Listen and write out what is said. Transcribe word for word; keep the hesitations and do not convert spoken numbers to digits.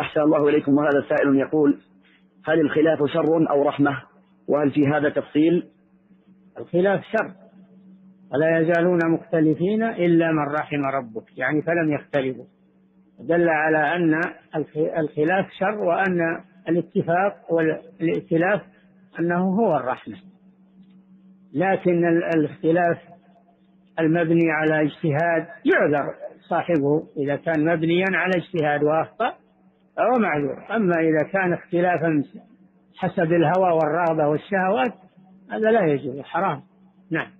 أحسن الله إليكم. وهذا سائل يقول: هل الخلاف شر أو رحمة؟ وهل في هذا تفصيل؟ الخلاف شر، ولا يزالون مختلفين إلا من رحم ربك، يعني فلم يختلفوا، دل على أن الخلاف شر، وأن الاتفاق والائتلاف أنه هو الرحمة. لكن الاختلاف المبني على اجتهاد يعذر صاحبه، إذا كان مبنيا على اجتهاد وأخطأ فهو معذور، أما إذا كان اختلافا حسب الهوى والرغبة والشهوات هذا لا يجوز، حرام. نعم.